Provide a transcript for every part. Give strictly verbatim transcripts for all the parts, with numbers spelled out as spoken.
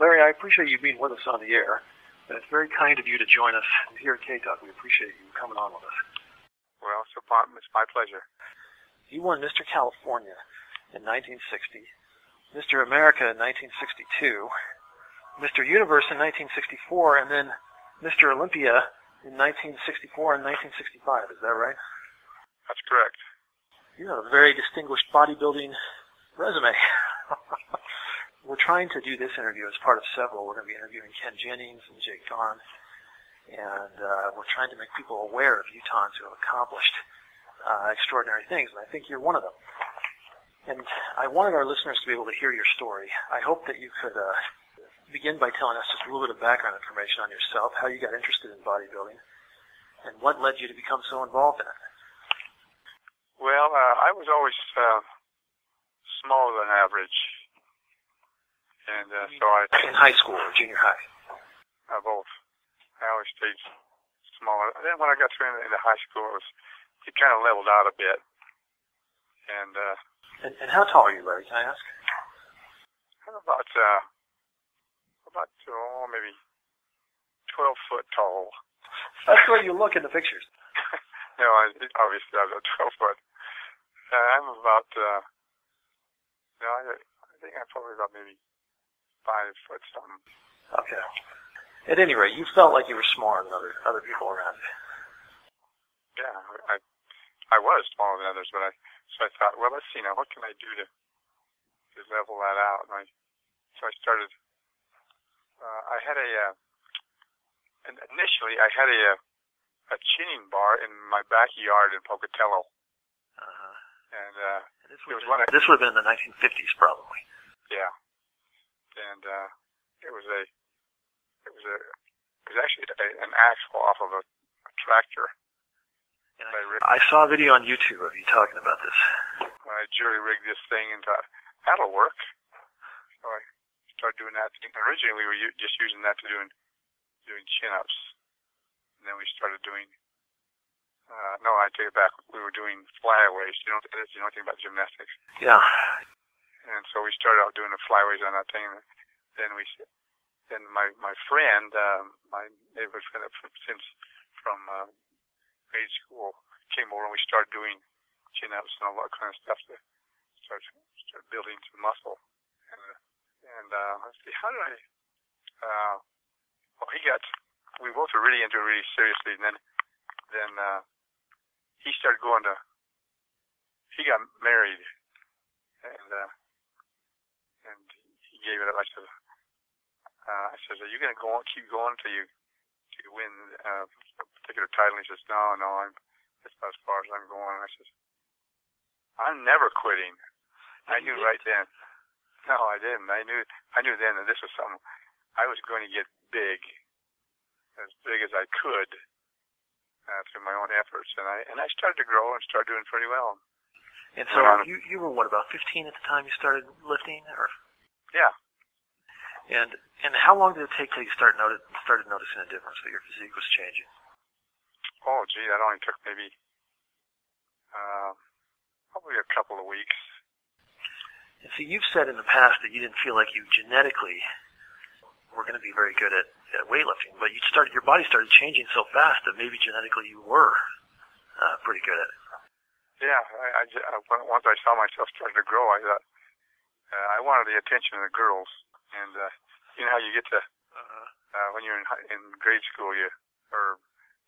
Larry, I appreciate you being with us on the air. It's very kind of you to join us here at K-Talk. We appreciate you coming on with us. Well, it's my pleasure. You won Mister California in nineteen sixty, Mister America in nineteen sixty-two, Mister Universe in nineteen sixty-four, and then Mister Olympia in nineteen sixty-four and nineteen sixty-five. Is that right? That's correct. You have a very distinguished bodybuilding resume. We're trying to do this interview as part of several. We're going to be interviewing Ken Jennings and Jake Don, and uh, we're trying to make people aware of Utahns who have accomplished uh, extraordinary things, and I think you're one of them. And I wanted our listeners to be able to hear your story. I hope that you could uh, begin by telling us just a little bit of background information on yourself, how you got interested in bodybuilding, and what led you to become so involved in it. Well, uh, I was always uh, smaller than average. And uh, so I... In high school or junior high? Uh, both. I always stayed smaller. Then when I got through into, into high school, it, was, it kind of leveled out a bit. And, uh... And, and how tall are you, Larry, can I ask? I'm about, uh... about, oh, maybe twelve foot tall. That's the way you look in the pictures. No, I, obviously I was twelve foot. Uh, I'm about, uh... No, I, I think I'm probably about maybe... Five foot something. Okay. At any rate, you felt like you were smaller than other other people around you. Yeah, I I was smaller than others, but I so I thought, well, let's see now, what can I do to to level that out? And I so I started. Uh, I had a uh, and initially I had a a chinning bar in my backyard in Pocatello. Uh huh. And uh, this would this would have been in the nineteen fifties probably. Yeah. And uh, it was a, it was a, it was actually a, an axle off of a, a tractor. And I, I saw a video on YouTube of you talking about this. I jury-rigged this thing and thought, that'll work. So I started doing that. Originally, we were u just using that to doing, doing chin-ups. And then we started doing, uh, no, I take it back. We were doing flyaways. You know, you know anything about gymnastics? Yeah. And so we started out doing the flyaways on that thing. And then we, then my my friend, um, my neighborhood friend from, since from uh, grade school, came over and we started doing chin-ups and all that kind of stuff to start start building some muscle. And and uh, let's see, how did I? Uh, well, he got. We both were really into it really seriously, and then then uh, he started going to. He got married, and. Uh, And he gave it up. I said, uh, I says, are you going to go on, keep going until you, till you win uh, a particular title? And he says, no, no, I'm, that's about as far as I'm going. And I says, I'm never quitting. I knew right then. No, I didn't. I knew I knew then that this was something. I was going to get big, as big as I could uh, through my own efforts. And I and I started to grow and started doing pretty well. And so um, you, you were, what, about fifteen at the time you started lifting? Or? Yeah. And and how long did it take till you start noted, started noticing a difference that your physique was changing? Oh, gee, that only took maybe uh, probably a couple of weeks. And so you've said in the past that you didn't feel like you genetically were going to be very good at, at weightlifting, but you started, your body started changing so fast that maybe genetically you were uh, pretty good at it. Yeah, I, I, once I saw myself starting to grow, I thought uh, I wanted the attention of the girls. And uh, you know how you get to uh, uh, when you're in, in grade school, you or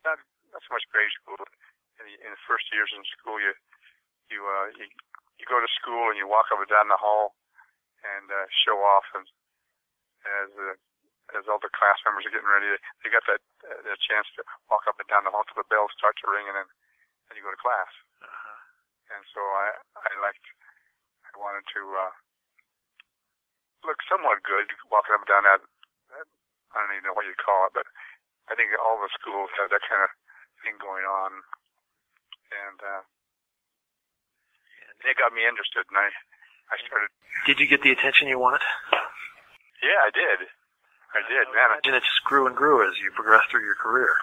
not not so much grade school, but in the, in the first years in school, you you, uh, you you go to school and you walk up and down the hall and uh, show off, and as uh, as all the class members are getting ready, they, they got that uh, that chance to walk up and down the hall till the bells start to ring, and then then you go to class. And so I, I liked, I wanted to uh, look somewhat good walking up and down that, that, I don't even know what you'd call it, but I think all the schools have that kind of thing going on. And uh, it got me interested, and I, I started. Did you get the attention you wanted? Yeah, I did. I did, man. And it just grew and grew as you progressed through your career.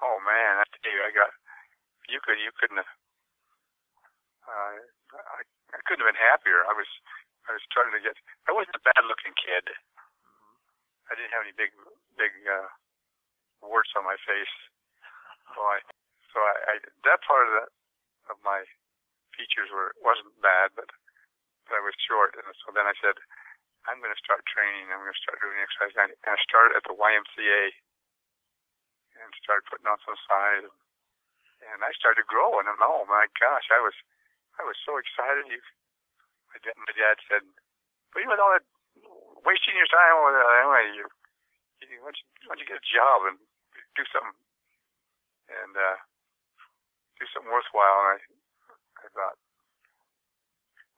Oh, man, I tell you, I got, you, could, you couldn't have. Uh, I, I couldn't have been happier. I was, I was starting to get. I wasn't a bad-looking kid, I didn't have any big, big uh, warts on my face. So I, so I, I that part of the, of my features were wasn't bad, but, but I was short. And so then I said, I'm going to start training. I'm going to start doing exercise. And I started at the Y M C A and started putting on some size. And I started growing. And oh my gosh, I was, I was so excited. You, my dad, my dad said, but you know all that. Wasting your time with uh, anyway. You, you, why don't you, why don't you get a job and do something and uh, do something worthwhile? And I, I thought,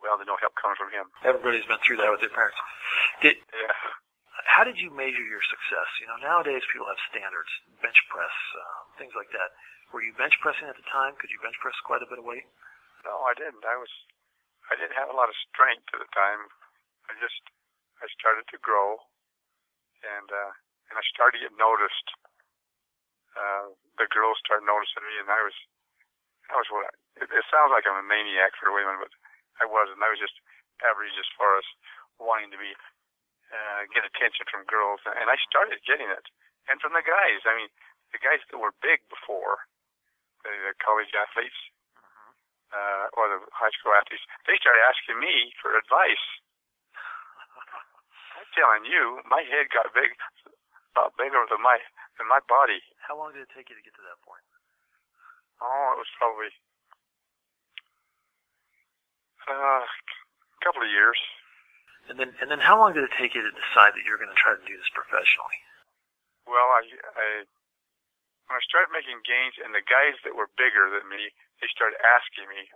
well, the no help comes from him. Everybody's been through that with their parents. Did, yeah. How did you measure your success? You know, nowadays people have standards, bench press, um, things like that. Were you bench pressing at the time? Could you bench press quite a bit of weight? No, I didn't. I was, I didn't have a lot of strength at the time. I just I started to grow, and uh, and I started to get noticed. Uh, the girls started noticing me, and I was, I was what I, it, it sounds like I'm a maniac for women, but I wasn't. I was just average as far as wanting to be uh, get attention from girls, and I started getting it, and from the guys. I mean, the guys that were big before, the, the college athletes uh, or the high school athletes, they started asking me for advice. Telling you, my head got big, about bigger than my than my body. How long did it take you to get to that point? Oh, it was probably uh, a couple of years. And then, and then, how long did it take you to decide that you're going to try to do this professionally? Well, I, I when I started making gains, and the guys that were bigger than me, they started asking me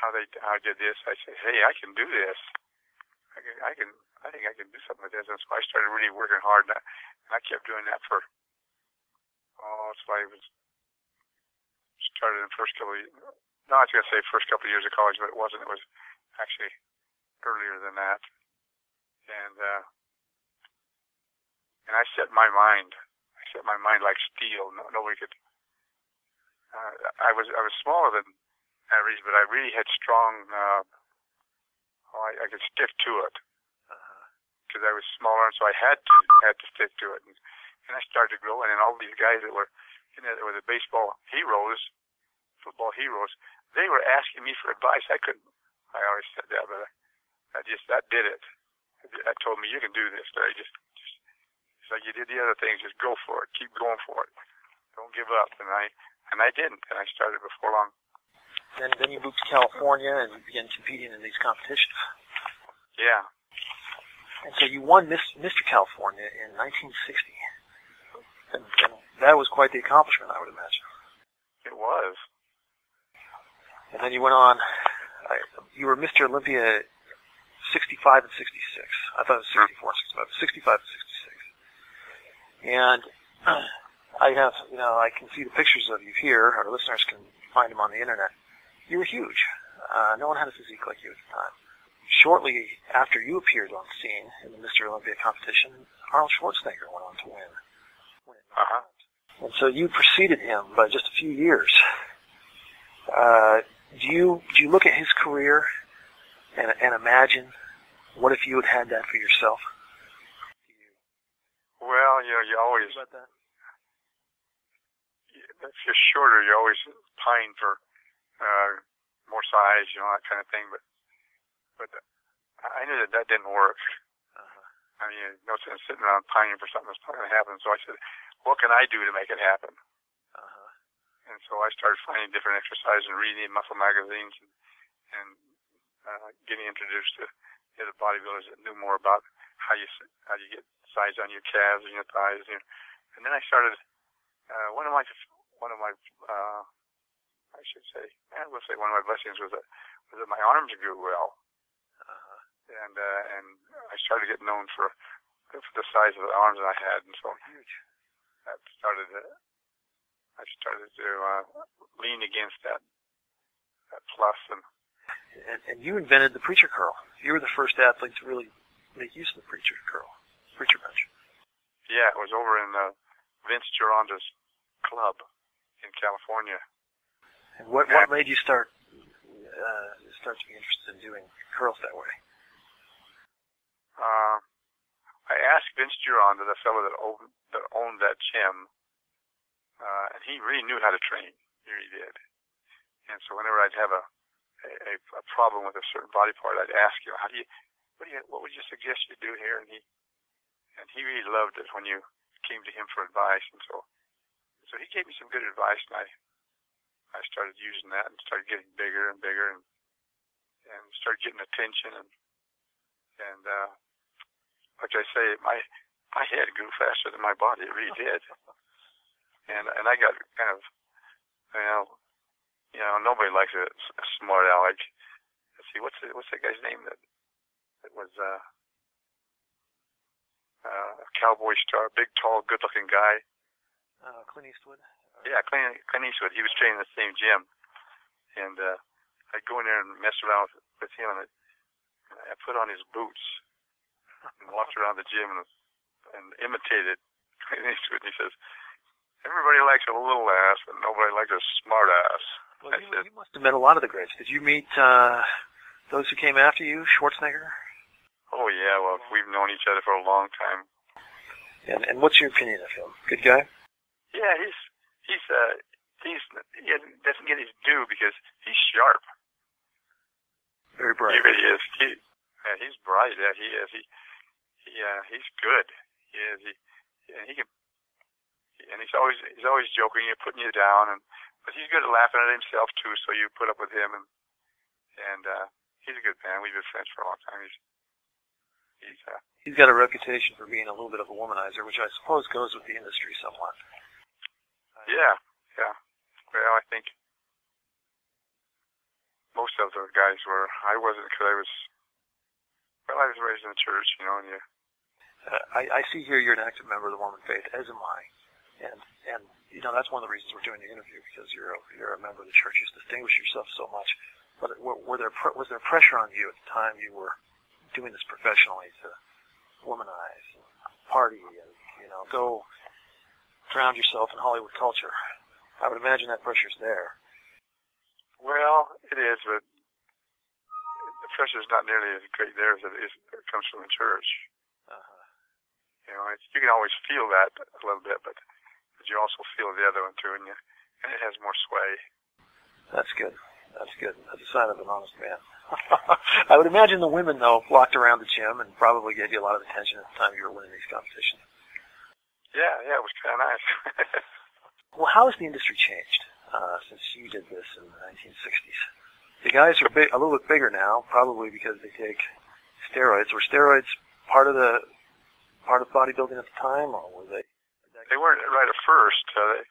how they how I did this. I said, "Hey, I can do this. I can." I can I think I can do something with this. And so I started really working hard, and I, and I kept doing that for, oh, that's why I was, started in the first couple of years. No, I was going to say first couple of years of college, but it wasn't. It was actually earlier than that. And, uh, and I set my mind. I set my mind like steel. No, nobody could, uh, I was, I was smaller than average, but I really had strong, uh, oh, I, I could stick to it. Because I was smaller, and so I had to had to stick to it, and, and I started to grow. And then all these guys that were, you know, that were the baseball heroes, football heroes, they were asking me for advice. I couldn't. I always said that, but I, I just that did it. That told me you can do this. But I just, just it's like you did the other things. Just go for it. Keep going for it. Don't give up. And I and I didn't. And I started before long. Then then you moved to California and you began competing in these competitions. Yeah. And so you won Mister California in nineteen sixty. And that was quite the accomplishment, I would imagine. It was. And then you went on. I, you were Mister Olympia sixty-five and sixty-six. I thought it was sixty-four and sixty-five. sixty-five and sixty-six. And I have, you know, I can see the pictures of you here. Our listeners can find them on the internet. You were huge. Uh, no one had a physique like you at the time. Shortly after you appeared on scene in the Mister Olympia competition, Arnold Schwarzenegger went on to win. Uh-huh. And so you preceded him by just a few years. Uh, do you do you look at his career and and imagine what if you had had that for yourself? Well, you know, you always about that? If you're shorter, you always pine for uh, more size, you know, that kind of thing, but. But I knew that that didn't work. Uh-huh. I mean, no sense sitting around pining for something that's not going to happen. So I said, what can I do to make it happen? Uh-huh. And so I started finding different exercises and reading muscle magazines and, and uh, getting introduced to the other bodybuilders that knew more about how you how you get size on your calves and your thighs. And, your, and then I started, uh, one of my, one of my uh, I should say, I will say one of my blessings was that, was that my arms grew well. And uh, and I started getting known for, for the size of the arms that I had, and so that started to, I started to uh, lean against that that plus. And, and and you invented the preacher curl. You were the first athlete to really make use of the preacher curl, preacher bench. Yeah, it was over in uh, Vince Gironda's club in California. And what what made you start uh, start to be interested in doing curls that way? Uh, I asked Vince Gironda, the fellow that owned, that owned that gym, uh, and he really knew how to train. He really did. And so whenever I'd have a, a, a problem with a certain body part, I'd ask him, how do you, what do you, what would you suggest you do here? And he, and he really loved it when you came to him for advice. And so, so he gave me some good advice, and I, I started using that and started getting bigger and bigger and, and started getting attention and, and, uh, like I say, my my head grew faster than my body. It really did, and and I got kind of, you know, you know, nobody likes a, a smart aleck. Let's see, what's the, what's that guy's name that that was uh, uh, a cowboy star, big, tall, good-looking guy? Uh, Clint Eastwood. Yeah, Clint, Clint Eastwood. He was training in the same gym, and uh, I'd go in there and mess around with, with him, and I, I put on his boots. And walked around the gym and, and imitated Clint Eastwood. He says, "Everybody likes a little ass, but nobody likes a smart ass." Well, you, said, you must have met a lot of the greats. Did you meet uh, those who came after you, Schwarzenegger? Oh yeah, well we've known each other for a long time. And, and what's your opinion of him? Good guy? Yeah, he's he's uh, he's he doesn't get his due because he's sharp. Very bright. He really is. He, yeah, he's bright. Yeah, he is. He. Yeah, he's good. He is. He, and he can, and he's always he's always joking you, putting you down, and but he's good at laughing at himself too. So you put up with him, and and uh, he's a good man. We've been friends for a long time. He's he's uh, he's got a reputation for being a little bit of a womanizer, which I suppose goes with the industry somewhat. Yeah, yeah. Well, I think most of those guys were. I wasn't because I was. Well, I was raised in the church, you know, and you. Uh, I, I see here you're an active member of the Mormon faith, as am I, and and you know that's one of the reasons we're doing the interview because you're a, you're a member of the church. You distinguish yourself so much. But were, were there pre was there pressure on you at the time you were doing this professionally to womanize, and party, and you know go drown yourself in Hollywood culture? I would imagine that pressure's there. Well, it is, but the pressure's not nearly as great there as it is it comes from the church. Uh-huh. You know, it's, you can always feel that a little bit, but, but you also feel the other one too, and, you, and it has more sway. That's good. That's good. That's a sign of an honest man. I would imagine the women, though, flocked around the gym and probably gave you a lot of attention at the time you were winning these competitions. Yeah, yeah, it was kind of nice. Well, how has the industry changed uh, since you did this in the nineteen sixties? The guys are big, a little bit bigger now, probably because they take steroids. Were steroids part of the part of bodybuilding at the time, or were they? They weren't right at first. Uh, they,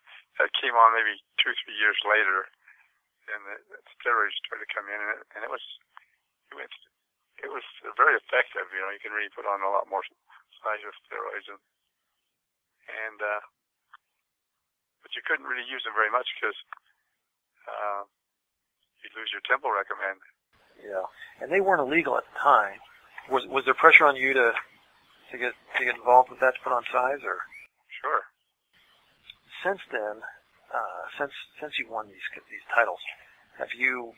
that came on maybe two, three years later, and the, the steroids started to come in, and it, and it was it was it was very effective. You know, you can really put on a lot more size of steroids, and and uh, but you couldn't really use them very much because uh, you'd lose your temple recommend. Yeah, and they weren't illegal at the time. Was was there pressure on you to to get to get involved with that to put on size or? Sure. Since then, uh, since since you won these these titles, have you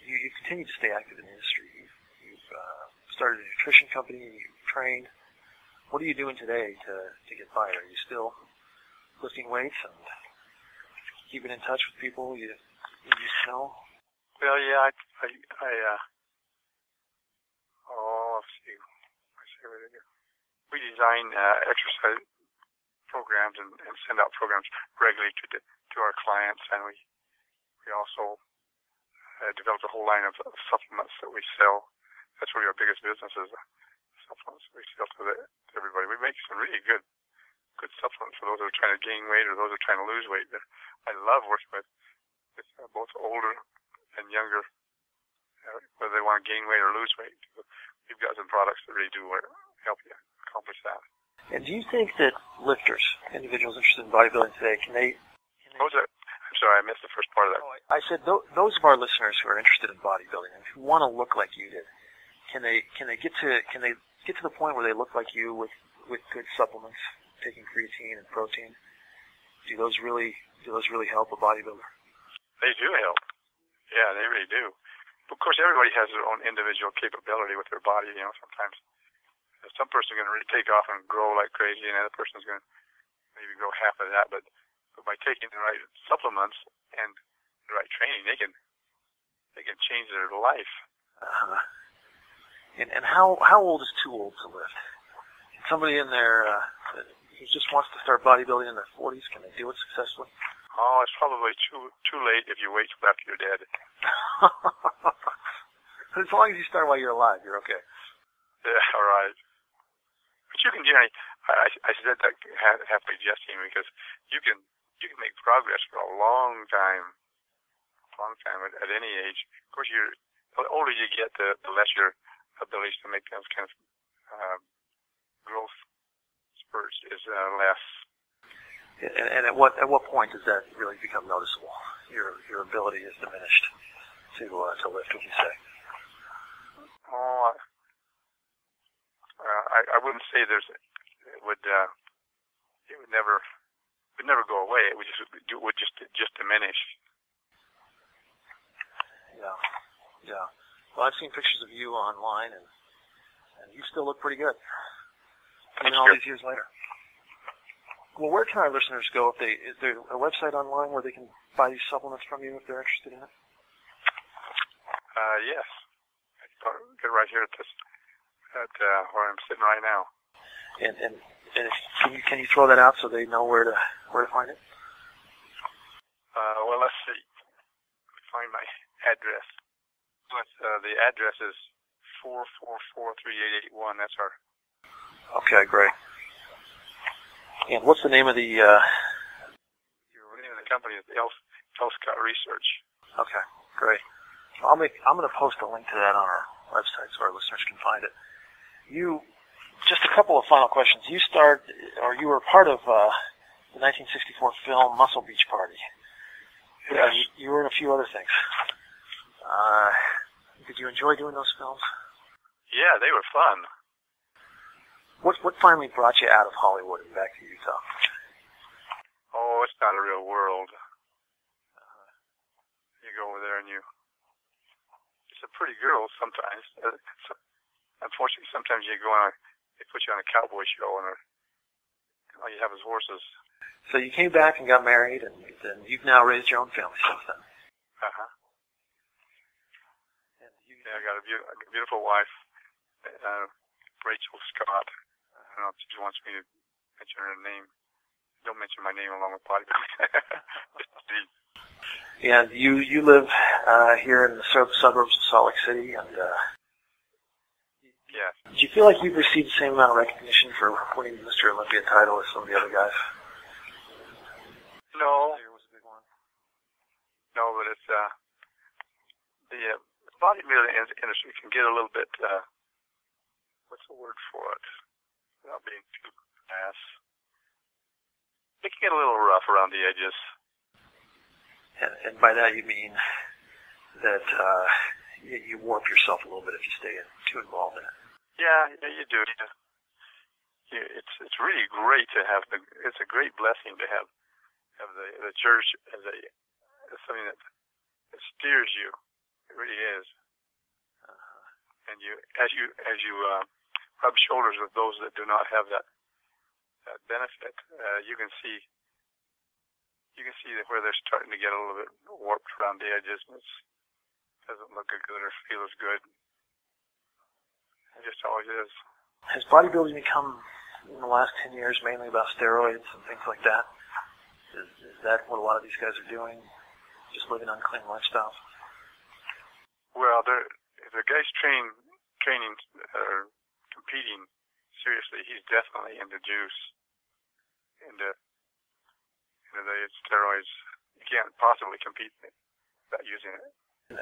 you you continued to stay active in the industry? You've, you've uh, started a nutrition company. You've trained. What are you doing today to to get by? Are you still lifting weights and keeping in touch with people you you know? Well, yeah, I I. I uh... We design uh, exercise programs and, and send out programs regularly to to our clients, and we we also uh, developed a whole line of supplements that we sell. That's really our biggest business is supplements that we sell to, the, to everybody. We make some really good good supplements for those who are trying to gain weight or those who are trying to lose weight. I love working with, with uh, both older and younger, uh, whether they want to gain weight or lose weight. We've got some products that really do work, help you accomplish that. And do you think that lifters, individuals interested in bodybuilding today, can they... Can they are, I'm sorry, I missed the first part of that. Oh, I, I said th those of our listeners who are interested in bodybuilding and who want to look like you did, can they can they get to can they get to the point where they look like you with with good supplements, taking creatine and protein? Do those really do those really help a bodybuilder? They do help. Yeah, they really do. Of course, everybody has their own individual capability with their body. You know, sometimes. some person going to really take off and grow like crazy, and another person is going to maybe grow half of that. But, but by taking the right supplements and the right training, they can they can change their life. Uh-huh. And and how how old is too old to lift? Somebody in there uh, who just wants to start bodybuilding in their forties, can they do it successfully? Oh, it's probably too too late if you wait till after you're dead. As long as you start while you're alive, you're okay. Yeah, all right. But you can generally, I, I said that halfway jesting because you can you can make progress for a long time, a long time at, at any age. Of course, you're, the older you get, the, the less your ability to make those kind of uh, growth spurts is uh, less. And, and at what at what point does that really become noticeable? Your your ability is diminished to uh, to lift, would you say? Oh, uh, I I wouldn't say there's it would uh, it would never it would never go away. It would just it would just it just diminish. Yeah, yeah. Well, I've seen pictures of you online, and and you still look pretty good. Even all these years later. Well, where can our listeners go? If they, is there a website online where they can buy these supplements from you if they're interested in it? Uh, yes. Good, right here at this, at uh, where I'm sitting right now. And and, and if, can you can you throw that out so they know where to where to find it? Uh, well, let's see. Let me find my address. Uh, the address is four four four three eight eight one. That's our. Okay, great. And what's the name of the? Uh, the name of the company is Elf Scott Research. Okay, great. I'll make. I'm going to post a link to that on our website so our listeners can find it. You, just a couple of final questions. You starred, or you were part of uh, the nineteen sixty-four film Muscle Beach Party. Yes. Uh, you, you were in a few other things. Uh, did you enjoy doing those films? Yeah, they were fun. What what finally brought you out of Hollywood and back to Utah? Oh, it's not a real world. Uh, you go over there and you... It's a pretty girl sometimes. Uh, so, unfortunately, sometimes you go on a, they put you on a cowboy show and all you have is horses. So you came back and got married, and, and you've now raised your own family since then. Uh-huh. And you, yeah, I got a, be- a beautiful wife, uh, Rachel Scott. I don't know if she wants me to mention her name. Don't mention my name along with bodybuilding. Yeah, you you live uh, here in the sub- suburbs of Salt Lake City, and uh, yeah. Do you feel like you've received the same amount of recognition for winning the Mister Olympia title as some of the other guys? No. No, but it's uh, the uh, bodybuilding industry can get a little bit. Uh, What's the word for it? Without being too crass. It can get a little rough around the edges. And, and by that you mean that uh, you, you warp yourself a little bit if you stay in, too involved in it. Yeah, yeah you do. You, you, it's it's really great to have the. It's a great blessing to have have the the church as a as something that, that steers you. It really is. And you as you as you uh, rub shoulders with those that do not have that, that benefit, uh, you can see you can see that where they're starting to get a little bit warped around the edges, and it doesn't look as good or feel as good. It just always is. Has bodybuilding become, in the last ten years, mainly about steroids and things like that? Is, is that what a lot of these guys are doing? Just living unclean lifestyles? Well, they're. If the guy's train, training or uh, competing seriously, he's definitely into juice, into, into the steroids. You can't possibly compete without using it.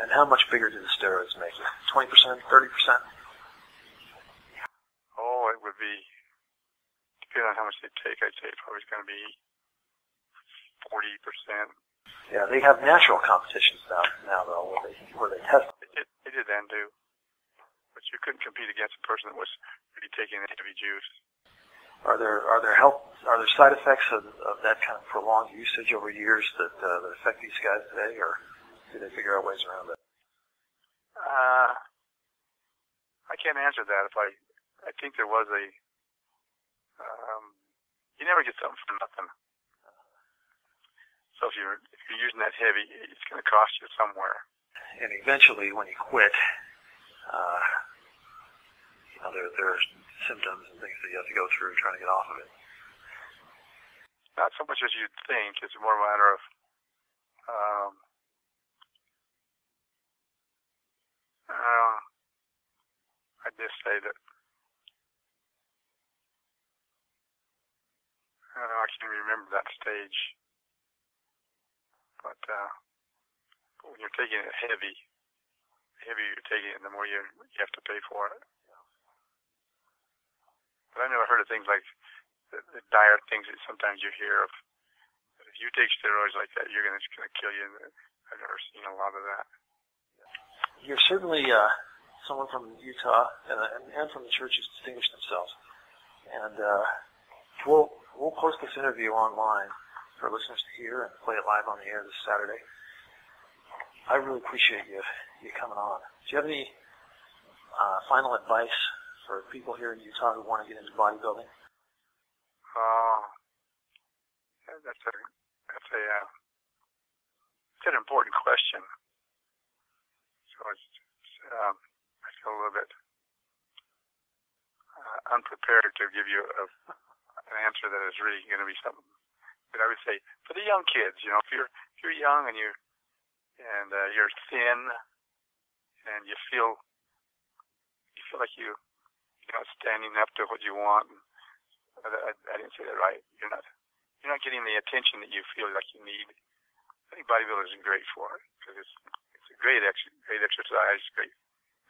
And how much bigger do the steroids make you? twenty percent, thirty percent? Oh, it would be, depending on how much they take, I'd say probably it's going to be forty percent. Yeah, they have natural competitions now, now though, where they, where they test. It, it did then, too. But you couldn't compete against a person that was really taking heavy juice. Are there are there health are there side effects of, of that kind of prolonged usage over years that, uh, that affect these guys today, or do they figure out ways around it? Uh, I can't answer that. If I I think there was a, um, you never get something for nothing. So if you're, if you're using that heavy, it's going to cost you somewhere. And eventually, when you quit, uh, you know, there, there are symptoms and things that you have to go through trying to get off of it. Not so much as you'd think. It's more a matter of um, uh, I just say that I don't know, I can't remember that stage. But uh, when you're taking it heavy, the heavier you're taking it, the more you you have to pay for it. But I never heard of things like the, the dire things that sometimes you hear of. If you take steroids like that, you're gonna, it's gonna kill you. I've never seen a lot of that. You're certainly uh, someone from Utah, and, and from the church who's distinguished themselves. And uh, we'll we'll post this interview online for listeners to hear and play it live on the air this Saturday. I really appreciate you you coming on. Do you have any uh, final advice for people here in Utah who want to get into bodybuilding? Uh, that's a that's a uh, that's an important question. So it's, it's um, I feel a little bit uh, unprepared to give you a, an answer that is really going to be something. But I would say for the young kids, you know, if you're if you're young and you and uh, you're thin and you feel you feel like you you're not standing up to what you want. I, I, I didn't say that right. You're not you're not getting the attention that you feel like you need. I think bodybuilders are great for it because it's it's a great ex great exercise, great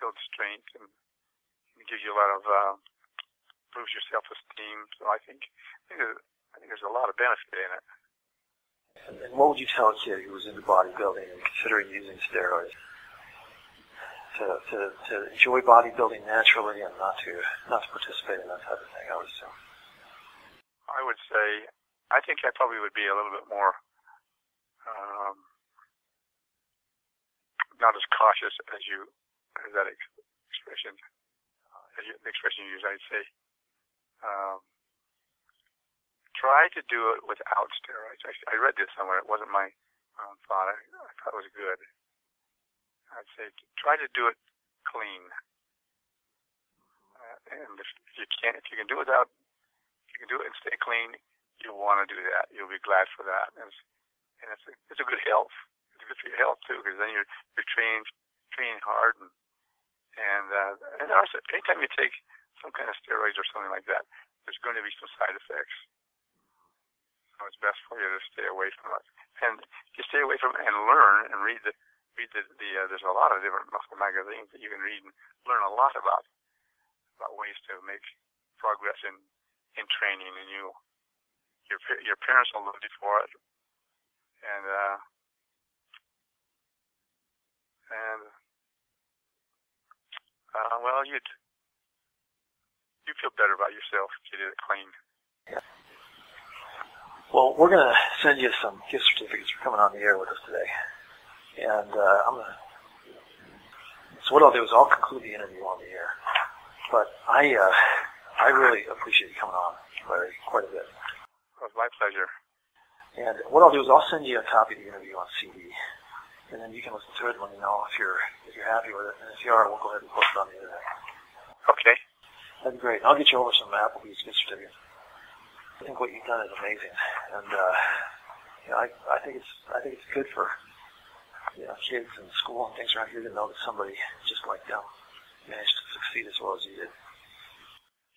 builds strength, and it gives you a lot of uh, improves your self esteem. So I think I think. It, I think there's a lot of benefit in it. And what would you tell a kid who was into bodybuilding and considering using steroids to to, to enjoy bodybuilding naturally and not to not to participate in that type of thing? I would assume. I would say I think I probably would be a little bit more um, not as cautious as you as that ex expression as you, the expression you use. I'd say. Um, Try to do it without steroids. I, I read this somewhere. It wasn't my own thought. I, I thought it was good. I'd say try to do it clean. Uh, and if, if you can't, if you can do it without, if you can do it and stay clean, you'll want to do that. You'll be glad for that. And it's, and it's, a, it's a good health. It's good for your health too, because then you're you're training training hard. And and, uh, and also, anytime you take some kind of steroids or something like that, there's going to be some side effects. It's best for you to stay away from it, and you stay away from it and learn and read the read the, the uh, there's a lot of different muscle magazines that you can read and learn a lot about about ways to make progress in in training, and you your your parents will love you for it, and uh, and uh, well you you feel better about yourself if you did it clean. Yeah. Well, we're going to send you some gift certificates for coming on the air with us today. And uh, I'm going to... So what I'll do is I'll conclude the interview on the air. But I uh, I really appreciate you coming on, Larry, quite a bit. It was my pleasure. And what I'll do is I'll send you a copy of the interview on C D. And then you can listen to it and let me know if you're, if you're happy with it. And if you are, we'll go ahead and post it on the internet. Okay. That'd be great. I'll get you over some Applebee's gift certificates. I think what you've done is amazing, and uh, you know, I, I think it's I think it's good for you know, kids and school and things around here to know that somebody just like them managed to succeed as well as you did.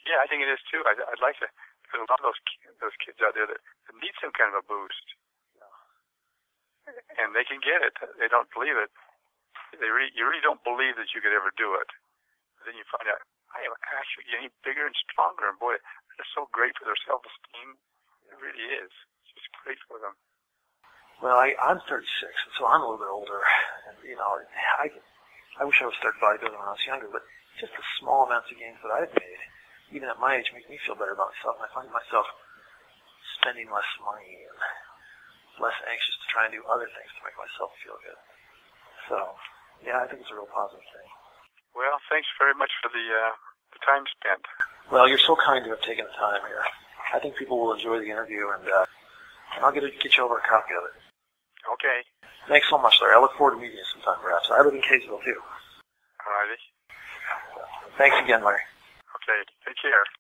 Yeah, I think it is too. I, I'd like to. There's a lot of those those kids out there that need some kind of a boost, yeah. And they can get it. They don't believe it. They really, you really don't believe that you could ever do it. But then you find out I am actually getting bigger and stronger, and boy. They're so great for their self-esteem. It really is. It's just great for them. Well, I, I'm thirty-six, so I'm a little bit older. And, you know, I, I wish I would start bodybuilding when I was younger, but just the small amounts of gains that I've made, even at my age, make me feel better about myself. And I find myself spending less money and less anxious to try and do other things to make myself feel good. So, yeah, I think it's a real positive thing. Well, thanks very much for the... Uh the time spent. Well, you're so kind to have taken the time here. I think people will enjoy the interview, and uh, I'll get, a, get you over a copy of it. Okay. Thanks so much, Larry. I look forward to meeting you sometime, perhaps. I live in Kaysville, too. All righty. Thanks again, Larry. Okay. Take care.